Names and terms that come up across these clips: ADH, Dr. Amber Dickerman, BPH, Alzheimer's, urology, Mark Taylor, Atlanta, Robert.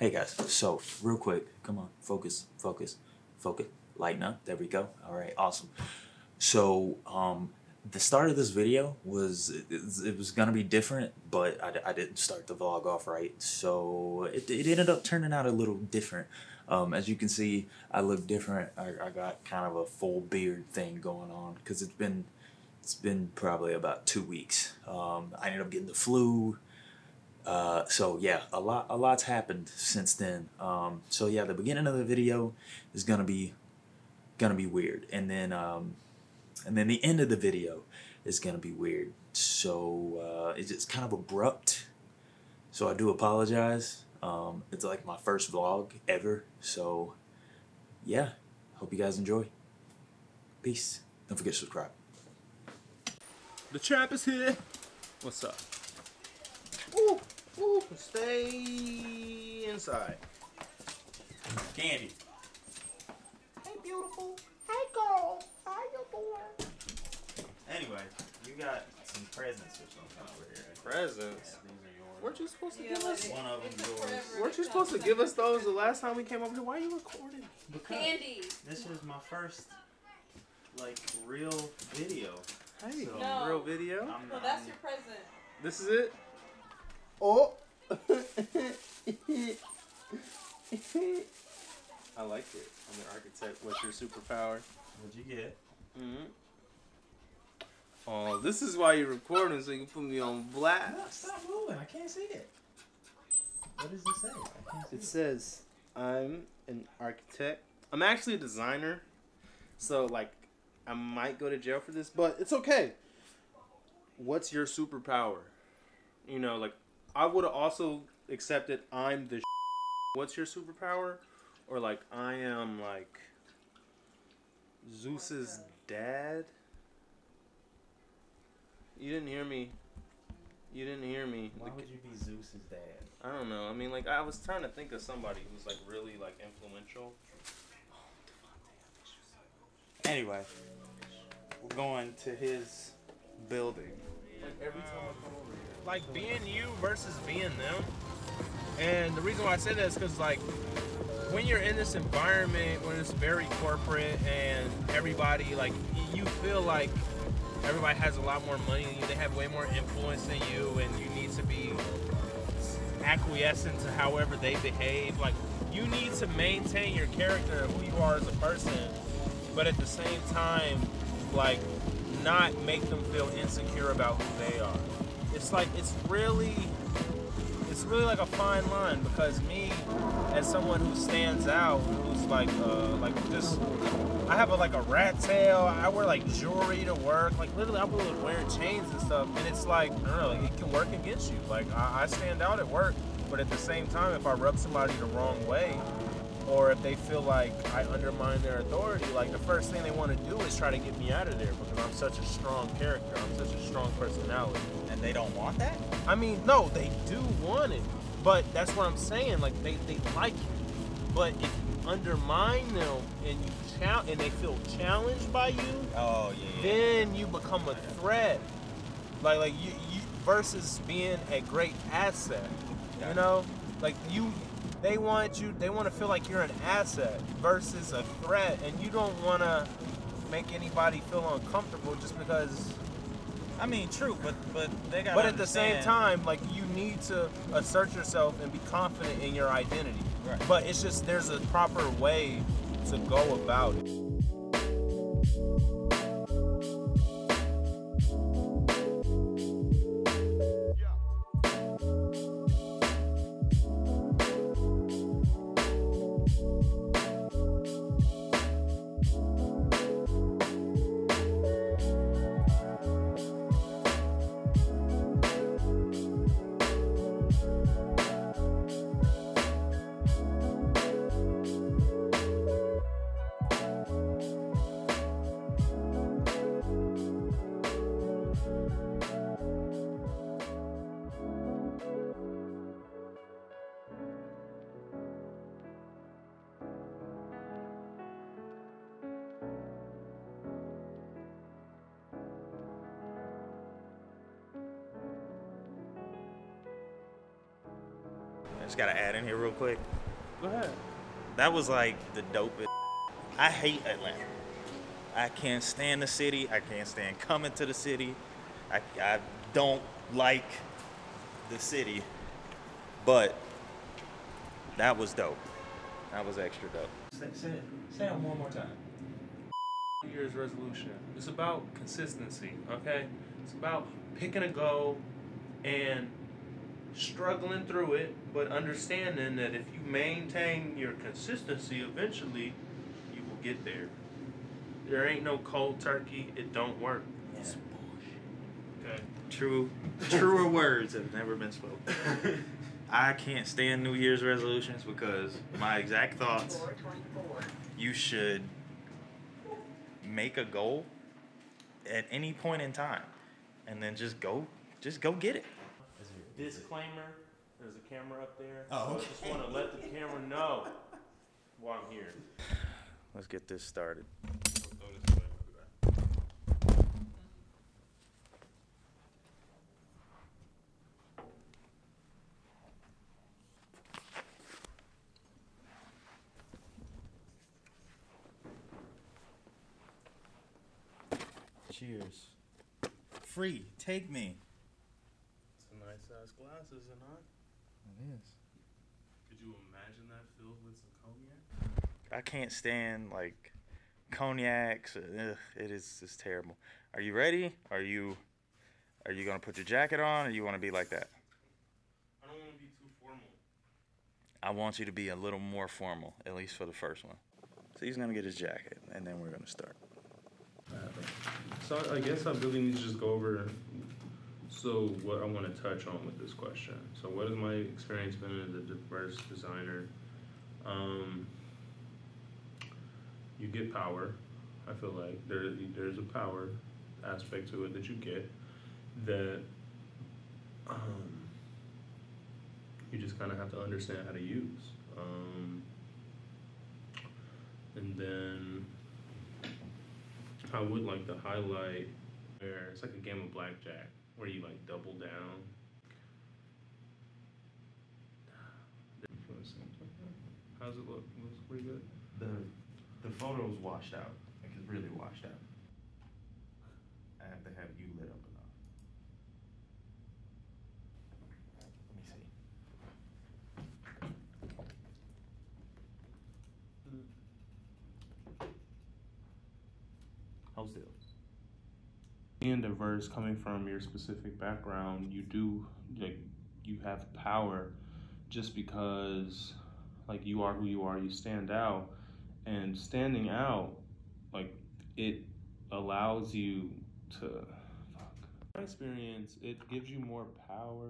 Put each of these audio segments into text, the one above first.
Hey guys, so real quick, come on, focus, lighten up, there we go. All right, awesome. So the start of this video was, it was gonna be different, but I didn't start the vlog off right. So it ended up turning out a little different. As you can see, I look different. I got kind of a full beard thing going on because it's been probably about 2 weeks. I ended up getting the flu. So yeah, a lot's happened since then. So yeah, the beginning of the video is gonna be weird, and then the end of the video is gonna be weird. So it's kind of abrupt. So I do apologize. It's like my first vlog ever. So yeah, hope you guys enjoy. Peace. Don't forget to subscribe. The trap is here. What's up? Ooh, ooh, stay inside. Candy. Hey, beautiful. Hey, girl. How you doing? Anyway, you got some presents or something over here. Presents? Yeah, these are yours. Weren't you supposed to give us? One of them yours. Weren't you supposed to give us those the last time we came over here? Why are you recording? Because Candy. This is my first, like, real video. Hey, so, no. Real video? Well, that's your present. This is it? Oh! I like it. I'm an architect. What's your superpower? What'd you get? Mm-hmm. Oh, this is why you're recording, so you can put me on blast. No, stop moving. I can't see it. What does it say? I can't see it. It says, I'm an architect. I'm actually a designer, so like, I might go to jail for this, but it's okay. What's your superpower? You know, like, I would have also accepted I'm the what's your superpower? Or like, I am like Zeus's dad. You didn't hear me. You didn't hear me. Why would you be Zeus's dad? I don't know. I mean, like, I was trying to think of somebody who's like really like influential. Anyway, we're going to his building. Like every time I come over here. Like being you versus being them, and the reason why I say that is because like when you're in this environment where it's very corporate and everybody, like, you feel like everybody has a lot more money than you, they have way more influence than you, and you need to be acquiescent to however they behave. Like, you need to maintain your character of who you are as a person, but at the same time, like, not make them feel insecure about who they are. It's like, it's really like a fine line, because me, as someone who stands out, who's like this, I have like a rat tail, I wear like jewelry to work, like literally I was wearing chains and stuff, and it's like, I don't know, like, it can work against you. Like, I stand out at work, but at the same time, if I rub somebody the wrong way, or if they feel like I undermine their authority, like the first thing they want to do is try to get me out of there, because I'm such a strong character, I'm such a strong personality. And they don't want that? I mean, no, they do want it, but that's what I'm saying, like they like you, but if you undermine them and you and they feel challenged by you, oh, yeah, then you become a threat. Like you versus being a great asset, you know? Like you, they want to feel like you're an asset versus a threat, and you don't want to make anybody feel uncomfortable just because. I mean, true, but they got. But at the same time, like, you need to assert yourself and be confident in your identity. Right. But it's just, there's a proper way to go about it. just gotta add in here real quick. Go ahead. That was like the dopest. I hate Atlanta. I can't stand the city. I can't stand coming to the city. I don't like the city, but that was dope. That was extra dope. Say it one more time. New Year's resolution. It's about consistency, okay? It's about picking a goal and struggling through it, but understanding that if you maintain your consistency, eventually you will get there. There ain't no cold turkey. It don't work. Yeah. It's bullshit. Okay. Truer words have never been spoken. I can't stand New Year's resolutions because my exact thoughts. 24. You should make a goal at any point in time, and then just go get it. Disclaimer: there's a camera up there. Oh, okay. So I just want to let the camera know why I'm here. Let's get this started. Cheers. Free, take me. It's a nice size glass, is it not? It is. Could you imagine that filled with some cognac? I can't stand like cognacs. Ugh, it's terrible. Are you ready? Are you gonna put your jacket on, or you wanna be like that? I don't wanna be too formal. I want you to be a little more formal, at least for the first one. So he's gonna get his jacket and then we're gonna start. So I guess I really need to just go over what I want to touch on with this question. So what has my experience been as a diverse designer? You get power. I feel like there's a power aspect to it that you get that you just kind of have to understand how to use. And then I would like to highlight where it's like a game of blackjack where you like double down. How's it look? It looks pretty good. The photo's washed out. Like it's really washed out. I have to have you lit up enough. Let me see. How's it? Being diverse, coming from your specific background, you do like you have power just because like you are who you are, you stand out. And standing out, like, it allows you to, my experience, it gives you more power,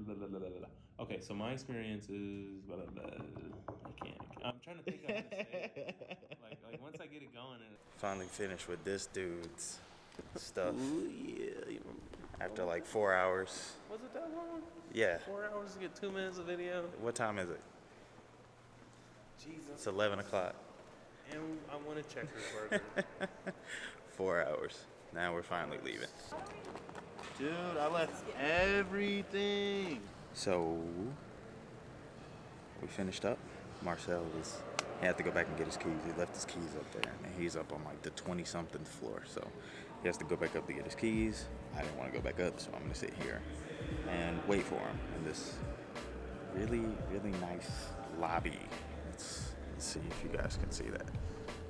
blah, blah, blah, blah, blah. Okay, so my experience is, blah, blah, blah. I'm trying to think of how to say it. Like, once I get it going. Finally finished with this dude's stuff. Ooh, yeah. After, like, 4 hours. Was it that long? Yeah. 4 hours to get 2 minutes of video? What time is it? Jesus. It's 11 o'clock. And I want to check her burger. 4 hours. Now we're finally leaving. Dude, I left everything. So we finished up. Marcel had to go back and get his keys. He left his keys up there, and he's up on like the 20-something floor. So he has to go back up to get his keys. I didn't want to go back up, so I'm gonna sit here and wait for him in this really, really nice lobby. Let's see if you guys can see that.